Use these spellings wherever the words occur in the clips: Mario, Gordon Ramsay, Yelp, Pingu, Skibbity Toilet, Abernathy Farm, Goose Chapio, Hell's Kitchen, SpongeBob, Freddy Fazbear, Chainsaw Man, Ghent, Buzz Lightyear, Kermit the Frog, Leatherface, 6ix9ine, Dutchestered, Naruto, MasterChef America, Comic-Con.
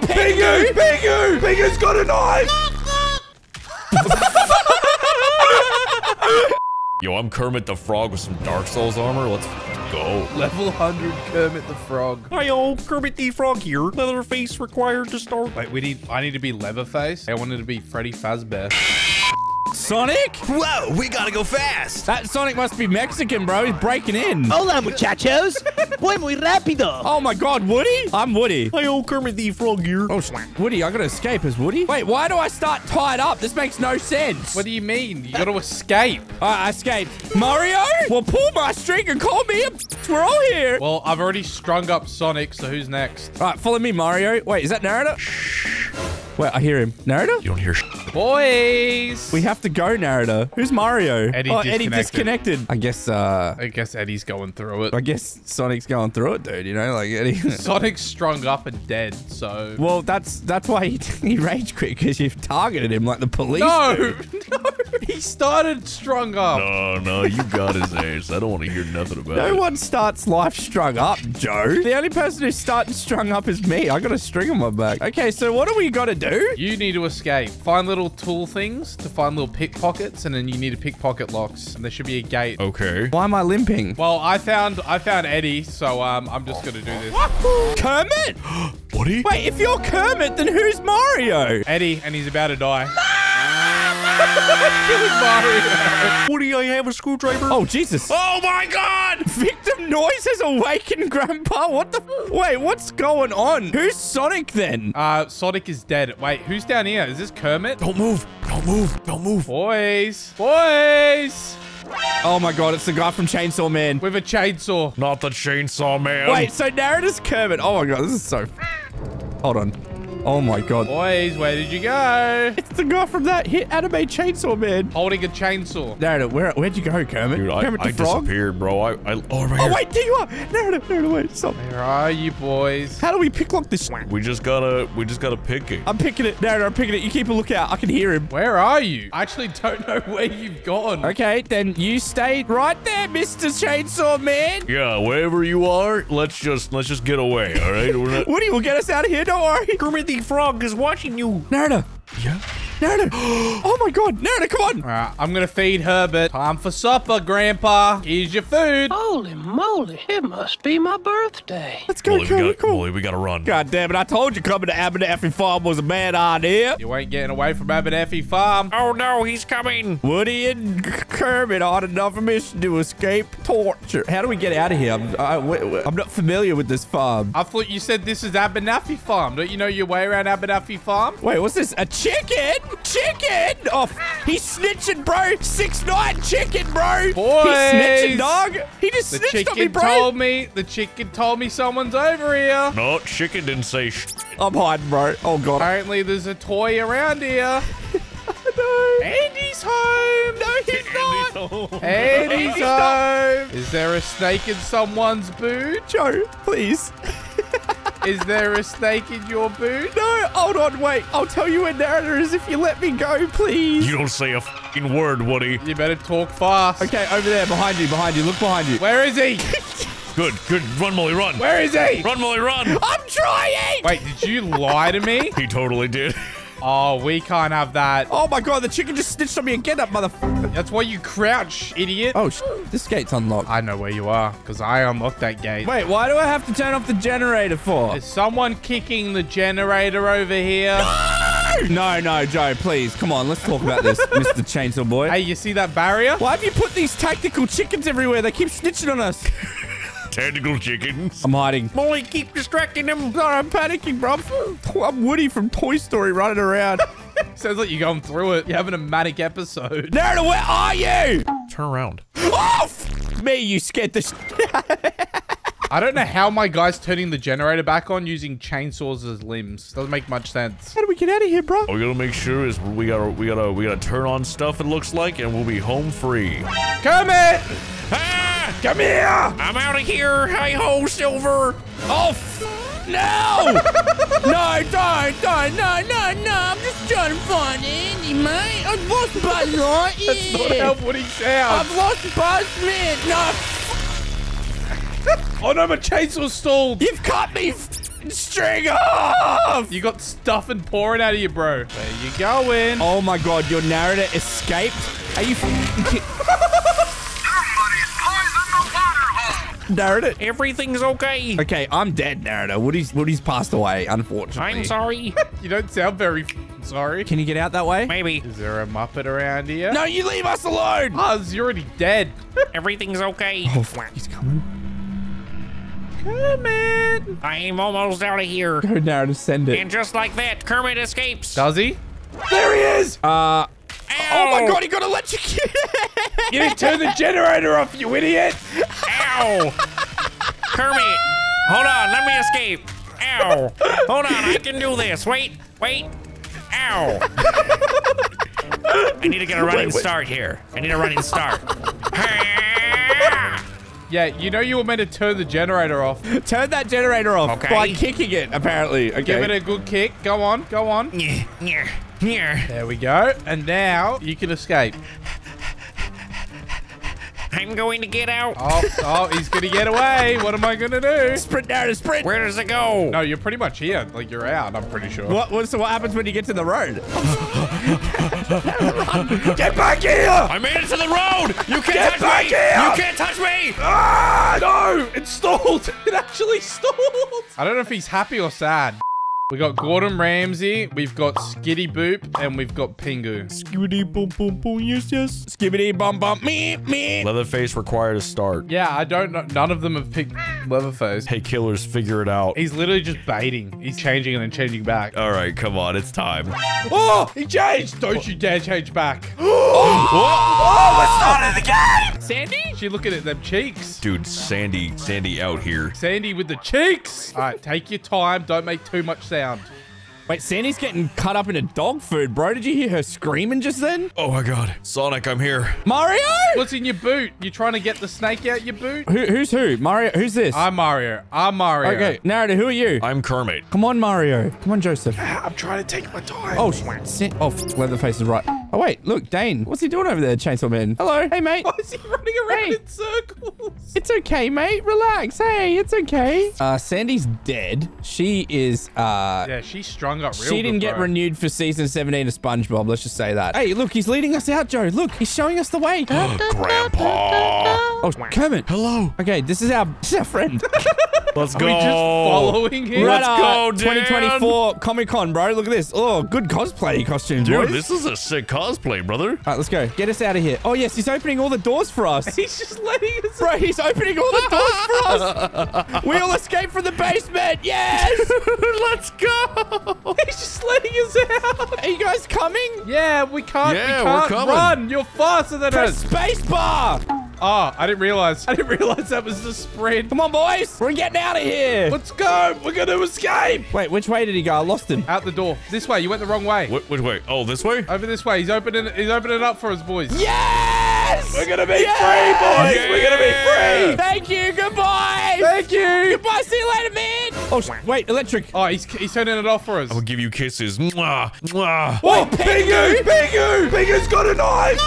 Pingu! Pingu! Pingu's got a knife! Yo, I'm Kermit the Frog with some Dark Souls armor. Let's go. Level 100 Kermit the Frog. Hi, old Kermit the Frog here. Leatherface required to start. Wait, I need to be Leatherface. I wanted to be Freddy Fazbear. Sonic? Whoa, we gotta go fast. That Sonic must be Mexican, bro. He's breaking in. Hola, muchachos. Voy muy rápido. Oh my God, Woody? I'm Woody. Hi, old Kermit the Frog here. Oh, Woody, I gotta escape as Woody? Wait, why do I start tied up? This makes no sense. What do you mean? You gotta escape. All right, I escaped. Mario? Well, pull my string and call me up. We're all here. Well, I've already strung up Sonic, so who's next? All right, follow me, Mario. Wait, is that Naruto? Shh. Wait, I hear him. Naruto? You don't hear boys. We have to go, Naruto. Who's Mario? Eddie, oh, disconnected. Eddie disconnected. I guess Eddie's going through it. I guess Sonic's going through it, dude. You know, like Eddie. Sonic's strung up and dead, so. Well, that's why he rage quit, because you've targeted him like the police. No, dude. No. He started strung up. No, you got his ass. I don't want to hear nothing about it. No one starts life strung up, Joe. The only person who's starting strung up is me. I got a string on my back. Okay, so what do we got to do? You need to escape. Find little tool things to find little pickpockets, and then you need to pickpocket locks, and there should be a gate. Okay. Why am I limping? Well, I found Eddie, so I'm just gonna do this. Kermit? Woody? Wait, if you're Kermit, then who's Mario? Eddie, and he's about to die. Woody, I have a screwdriver. Oh, Jesus. Oh, my God. Victim noise has awakened Grandpa. What the? Wait, what's going on? Who's Sonic then? Sonic is dead. Wait, who's down here? Is this Kermit? Don't move. Don't move. Don't move. Boys. Boys. Oh, my God. It's the guy from Chainsaw Man. With a chainsaw. Not the Chainsaw Man. Wait, so Naruto's Kermit. Oh, my God. This is so... Hold on. Oh my God. Boys, where did you go? It's the guy from that hit anime Chainsaw Man. Holding a chainsaw. Naruto, where'd you go, Kermit? Dude, Kermit the Frog? I disappeared, bro. Oh, wait, there you are. Naruto, Naruto, wait, stop. Where are you, boys? How do we picklock this? We just gotta pick it. I'm picking it. Naruto, I'm picking it. You keep a lookout. I can hear him. Where are you? I actually don't know where you've gone. Okay, then you stay right there, Mr. Chainsaw Man. Yeah, wherever you are, let's just get away, all right? Woody will get us out of here. Don't worry. Kermit the Frog is watching you. Naruto. Yeah? Naruto. Oh, my God. Naruto, come on. All right, I'm going to feed Herbert. Time for supper, Grandpa. Here's your food. Holy moly. It must be my birthday. Let's go, Kermit. Molly, we got to run. God damn it. I told you coming to Abernathy Farm was a bad idea. You ain't getting away from Abernathy Farm. Oh, no. He's coming. Woody and Kermit are enough permission to escape torture. How do we get out of here? I'm not familiar with this farm. I thought you said this is Abernathy Farm. Don't you know your way around Abernathy Farm? Wait, what's this? A chicken? Chicken? Oh, he's snitching, bro. 6ix9ine chicken, bro. Boys. He's snitching, dog. He just snitched on me, bro. The chicken told me someone's over here. No, chicken didn't say sh. I'm hiding, bro. Oh, God. Apparently, there's a toy around here. No. Andy's home. No, he's not. Andy's home. Is there a snake in someone's boot? Joe, please. Is there a snake in your boot? No, hold on, wait. I'll tell you where Naruto is if you let me go, please. You don't say a fucking word, Woody. You better talk fast. Okay, over there, behind you. Look behind you. Where is he? Good. Run, Molly, run. Where is he? Run, Molly, run. I'm trying. Wait, did you lie to me? He totally did. Oh, we can't have that. Oh, my God. The chicken just snitched on me again, that motherfucker. That's why you crouch, idiot. Oh, this gate's unlocked. I know where you are because I unlocked that gate. Wait, why do I have to turn off the generator for? Is someone kicking the generator over here? No, Joe, please. Come on, let's talk about this, Mr. Chainsaw Boy. Hey, you see that barrier? Why have you put these tactical chickens everywhere? They keep snitching on us. Tactical chickens. I'm hiding. Molly, keep distracting them. Sorry, I'm panicking, bro. I'm Woody from Toy Story running around. Sounds like you're going through it. You're having a manic episode. Naruto, where are you? Turn around. Oh, me, you scared the I don't know how my guy's turning the generator back on using chainsaws as limbs. Doesn't make much sense. How do we get out of here, bro? All we gotta make sure is we gotta turn on stuff, it looks like, and we'll be home free. Kermit! Ah! Come here! I'm out of here! Hi-ho, Silver! Oh, no! No, I'm just trying to find Andy, mate. I've lost Buzz Lightyear. That's not how Woody sounds. I've lost Buzz Man. No, oh no, my chainsaw's stalled. You've cut me. String off! You got stuff and pouring out of you, bro. There you go in. Oh my god, your narrator escaped? Are you f***ing narrator? Everything's okay. Okay, I'm dead, narrator. Woody's passed away, unfortunately. I'm sorry. You don't sound very sorry. Can you get out that way? Maybe. Is there a Muppet around here? No, you leave us alone! Oz, you're already dead. Everything's okay. Oh, he's coming. Kermit! I'm almost out of here. Go, narrator, send it. And just like that, Kermit escapes. Does he? There he is! Ow. Oh my god, he got electrocuted! You didn't turn the generator off, you idiot! Ow! Kermit! Hold on, let me escape! Ow! Hold on, I can do this! Wait, wait! Ow! I need to get a running start here. I need a running start. Yeah, you know you were meant to turn the generator off. Turn that generator off by kicking it, apparently. Okay. Give it a good kick. Go on, go on. Here. There we go. And now you can escape. I'm going to get out. Oh, he's going to get away. What am I going to do? Sprint, narrator, sprint. Where does it go? No, you're pretty much here. Like, you're out, I'm pretty sure. So what happens when you get to the road? Get back here! I made it to the road! You can't get touch back me! Here! You can't touch me! Ah, no! It stalled. It actually stalled. I don't know if he's happy or sad. We got Gordon Ramsay, we've got Skitty Boop, and we've got Pingu. Skitty Boop Boop Boop, yes, yes. Skibbity Bum Bum, me, me. Leatherface required a start. Yeah, I don't know. None of them have picked Leatherface. Hey, killers, figure it out. He's literally just baiting. He's changing and then changing back. All right, come on, it's time. Oh, he changed. Don't you dare change back. Oh, it's not in the game. Sandy? She looking at them cheeks. Dude, Sandy out here. Sandy with the cheeks. All right, take your time. Don't make too much sense. Wait, Sandy's getting cut up into dog food, bro. Did you hear her screaming just then? Oh my god. Sonic, I'm here. Mario? What's in your boot? You trying to get the snake out your boot? Who's who? Mario? Who's this? I'm Mario. I'm Mario. Okay, narrator, who are you? I'm Kermit. Come on, Mario. Come on, Joseph. I'm trying to take my time. Oh, Leatherface is right. Oh, wait, look, Dane. What's he doing over there, Chainsaw Man? Hello. Hey, mate. Why is he running around in circles? It's okay, mate. Relax. Hey, it's okay. Sandy's dead. She is, yeah, she's strung up real good. She didn't get renewed for season 17 of SpongeBob. Let's just say that. Hey, look, he's leading us out, Joe. Look, he's showing us the way. Grandpa. Oh, Kermit. Hello. Okay, this is our friend. Let's go. Are we just following him? Let's go, dude. 2024 Comic-Con, bro. Look at this. Oh, good cosplay costume, dude. This is a sick cosplay, brother. All right, let's go. Get us out of here. Oh, yes. He's opening all the doors for us. He's just letting us. Bro, he's opening all the doors for us. We all escaped from the basement. Yes. Let's go. He's just letting us out. Are you guys coming? Yeah, we can't. Yeah, we can't run. You're faster than us. Press spacebar. Oh, I didn't realize. I didn't realize that was the sprint. Come on, boys. We're getting out of here. Let's go. We're going to escape. Wait, which way did he go? I lost him. Out the door. This way. You went the wrong way. Which way? Oh, this way? Over this way. He's opening up for us, boys. Yes! We're going to be free, boys. Yes! We're going to be free. Thank you. Goodbye. Thank you. Goodbye. See you later, man. Oh, wait. Electric. Oh, he's turning it off for us. I'll give you kisses. Mwah. Mwah. Wait, Pingu. Pingu. Pingu's got a knife.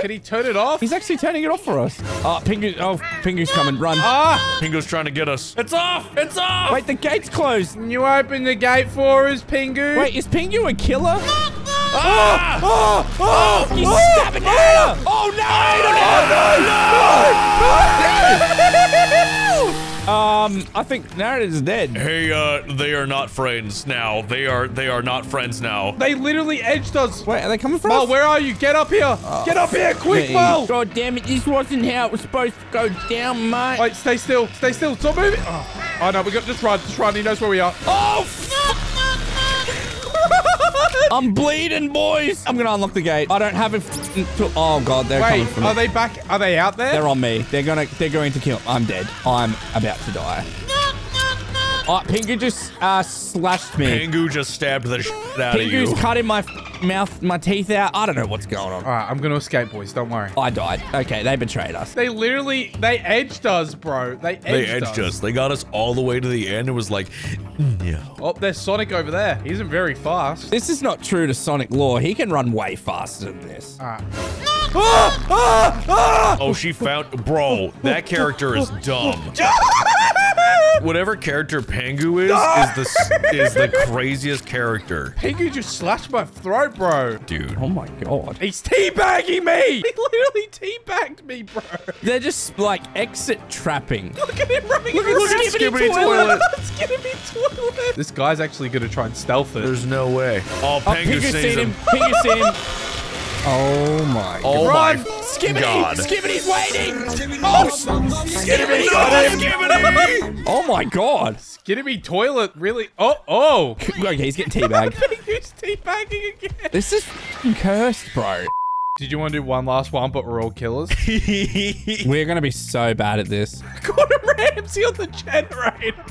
Can he turn it off? He's actually turning it off for us. Oh, Pingu's coming. Run. Ah! Pingu's trying to get us. It's off! It's off! Wait, the gate's closed. Can you open the gate for us, Pingu? Wait, is Pingu a killer? Ah! Oh! Oh! He's stabbing down! Oh, no! Oh, no! No! No! No! I think narrative is dead. Hey, they are not friends now. They are not friends now. They literally edged us. Wait, are they coming for us? Mo, where are you? Get up here. Get up here, quick, Mo. God damn it, this wasn't how it was supposed to go down, mate. Wait, stay still. Stay still. Stop moving. Oh, no, we got to just run. Just run. He knows where we are. Oh, I'm bleeding, boys. I'm gonna unlock the gate. I don't have a. Oh god, they're coming for me. Are they back? Are they out there? They're on me. They're going to kill. I'm dead. I'm about to die. Oh, Pingu just slashed me. Pingu just stabbed the shit out of you. Pingu's cutting my mouth, my teeth out. I don't know what's going on. All right, I'm gonna escape, boys. Don't worry. I died. Okay, they betrayed us. They edged us, bro. They edged us. They got us all the way to the end. It was like, yeah. Oh, there's Sonic over there. He isn't very fast. This is not true to Sonic lore. He can run way faster than this. All right. Ah! Ah! Ah! Oh, she found- Bro, that character is dumb. Whatever character Pengu is the craziest character. Pengu just slashed my throat, bro. Dude. Oh my god. He's teabagging me! He literally teabagged me, bro. They're just like exit trapping. Look at him rubbing his skibbity toilet. Skibbity toilet. This guy's actually gonna try and stealth it. There's no way. Oh, Pengu sees him. Pengu sees him. Oh my god. Oh my Skibbity! God. Skibbity's waiting! Skibbity! Oh, Skibbity! No, Skibbity! Oh my god! Skibbity toilet, really? Oh, oh! Okay, he's getting teabagged. He's teabagging again. This is cursed, bro. Did you want to do one last one, but we're all killers? We're gonna be so bad at this. Gordon Ramsay on the generator.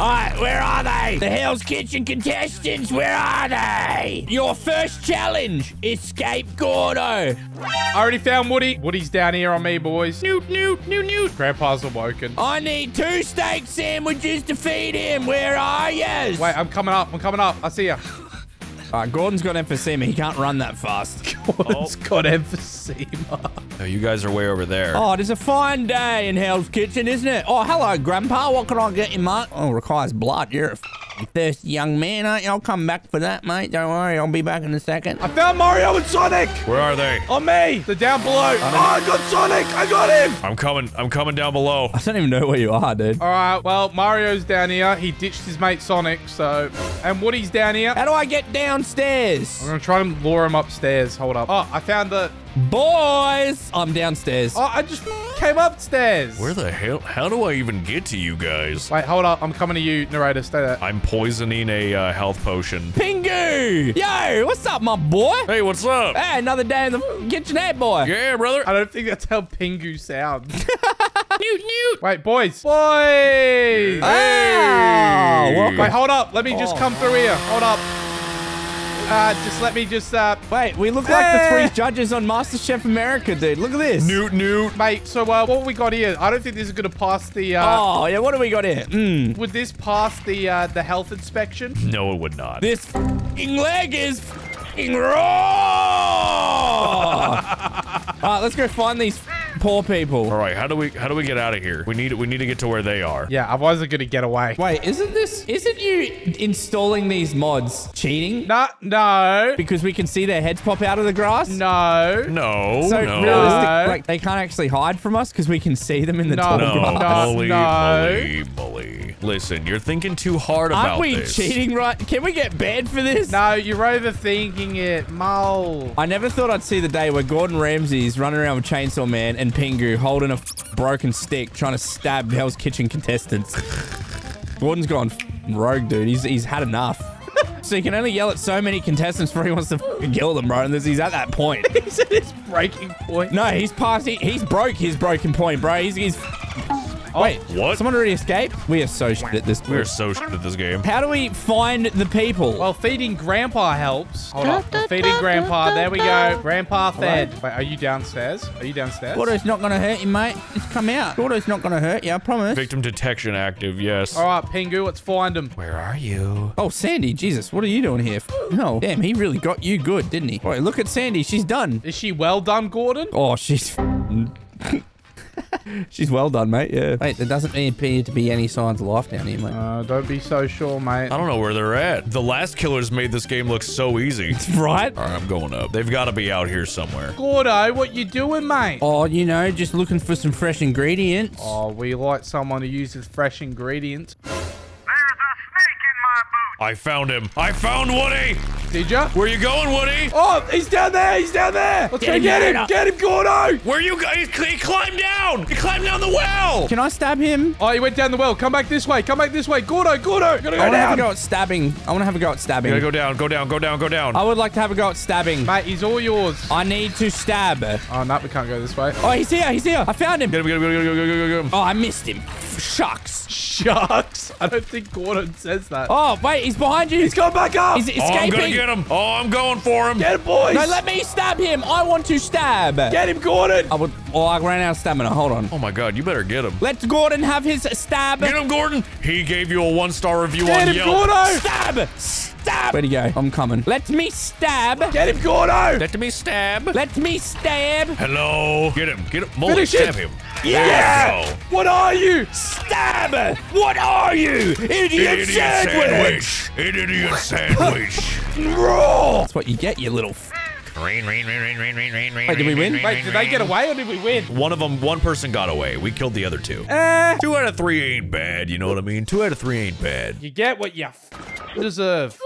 Alright, where are they? The Hell's Kitchen contestants, where are they? Your first challenge, escape Gordo. I already found Woody. Woody's down here on me, boys. Newt, newt, newt, newt. Grandpa's awoken. I need 2 steak sandwiches to feed him. Where are yous? Wait, I'm coming up. I'm coming up. I see ya. Gordon's got emphysema. He can't run that fast. Gordon's got emphysema. Oh, you guys are way over there. Oh, it is a fine day in Hell's Kitchen, isn't it? Oh, hello, Grandpa. What can I get you, mate? Oh, it requires blood. You're a thirsty young man, aren't you? I'll come back for that, mate. Don't worry. I'll be back in a second. I found Mario and Sonic. Where are they? On me. They're down below. I got Sonic. I got him. I'm coming. I'm coming down below. I don't even know where you are, dude. All right. Well, Mario's down here. He ditched his mate Sonic, so... And Woody's down here. How do I get downstairs? I'm going to try and lure him upstairs. Hold up. Oh, I found the... Boys! I'm downstairs. Oh, I just came upstairs. Where the hell? How do I even get to you guys? Wait, hold up. I'm coming to you, narrator. Stay there. I'm poisoning a health potion. Pingu! Yo, what's up, my boy? Hey, what's up? Hey, another day in the kitchen, hey, boy. Yeah, brother. I don't think that's how Pingu sounds. Newt, Newt. Wait, boys. Boys! Oh, hey. Welcome. Wait, hold up. Let me just come through here. Hold up. Just let me just, Wait, we look like the 3 judges on MasterChef America, dude. Look at this. Newt, Newt. Mate, so, what we got here? I don't think this is going to pass the, Oh, yeah, what do we got here? Mm. Would this pass the health inspection? No, it would not. This f***ing leg is f***ing raw! Alright, let's go find these poor people. All right, how do we get out of here? We need to get to where they are. Yeah, I wasn't gonna get away. Wait, isn't you installing these mods cheating? No. Because we can see their heads pop out of the grass? No. So no. Realistic, like they can't actually hide from us because we can see them in the tall grass. Bully. Listen, you're thinking too hard about this. Aren't we cheating, right? Can we get banned for this? No, you're overthinking it, Mole. I never thought I'd see the day where Gordon Ramsay's running around with Chainsaw Man and Pingu holding a broken stick trying to stab Hell's Kitchen contestants. Gordon's gone rogue, dude. He's had enough. So he can only yell at so many contestants before he wants to kill them, bro. And he's at that point. He's at his breaking point. No, he's past. He's broke his broken point, bro. He's wait, what? Someone already escaped? We are so shit at this game. We are so shit at this game. How do we find the people? Well, feeding Grandpa helps. Hold on. Feeding Grandpa. There we go. Grandpa fed. Hello? Wait, are you downstairs? Are you downstairs? Gordo's not going to hurt you, mate. Just come out. Gordo's not going to hurt you, I promise. Victim detection active, yes. All right, Pingu, let's find him. Where are you? Oh, Sandy. Jesus, what are you doing here? No. Oh, damn, he really got you good, didn't he? All right, look at Sandy. She's done. Is she well done, Gordon? Oh, she's... She's well done, mate. Yeah. Wait, there doesn't appear to be any signs of life down here, mate. Don't be so sure, mate. I don't know where they're at. The last killers made this game look so easy. Right? All right, I'm going up. They've got to be out here somewhere. Gordo, what you doing, mate? Oh, you know, just looking for some fresh ingredients. Oh, we like someone who uses fresh ingredients. There's a snake in my boot. I found him. I found Woody. Did ya? Where you going, Woody? Oh, he's down there. He's down there. Let's go get him. Get him, Gordo. Where you guys? He climbed down. He climbed down the well. Can I stab him? Oh, he went down the well. Come back this way. Come back this way. Gordo, Gordo. Gotta go down. I want to have a go at stabbing. I want to have a go at stabbing. You gotta go down. Go down. Go down. Go down. I would like to have a go at stabbing. Mate, he's all yours. I need to stab. Oh, no, we can't go this way. Oh, he's here. He's here. I found him. Get him. Get him. Get him. Get him. Get him. Get him. Oh, I missed him. Shucks. Shucks. I don't think Gordon says that. Oh, wait. He's behind you. He's gone back up. He's escaping. Get him. Oh, I'm going for him. Get him, boys. No, let me stab him. I want to stab. Get him, Gordon. I ran out of stamina. Hold on. Oh, my God. You better get him. Let Gordon have his stab. Get him, Gordon. He gave you a 1-star review on Yelp. Get him, Gordo. Stab. stab! Where'd he go? I'm coming. Let me stab! Get him, Gordo! Let me stab! Let me stab! Hello! Get him! Get him! Molly, finish stab him! Yeah! What are you? Stab! What are you? Idiot sandwich! Idiot sandwich! That's what you get, you little f***. Rain. Wait, did we win? Wait, did they get away or did we win? One person got away. We killed the other two. 2 out of 3 ain't bad, you know what I mean? 2 out of 3 ain't bad. You get what you f deserve.